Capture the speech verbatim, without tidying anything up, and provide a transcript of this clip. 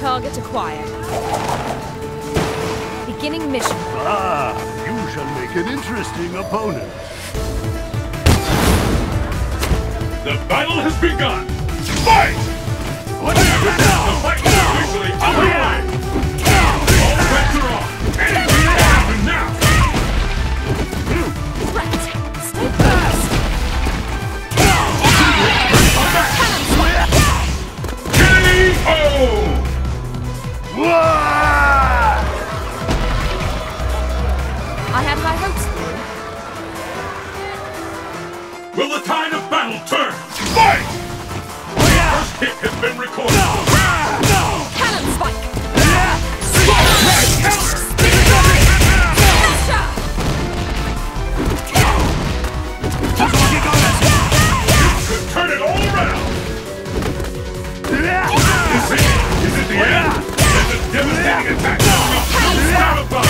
target acquired. Beginning mission. Ah, you shall make an interesting opponent. The battle has begun. Fight! What is it now? The fight is officially underway. All bets are on. Anything will happen now. Right. Stay fast. I'm back. K O. I had my hopes for you. Will the tide of battle turn? Fight! First hit has been recorded. Cannon spike! You could turn it all around! Is it? Is it the end? There's a devastating attack! Cannon spike!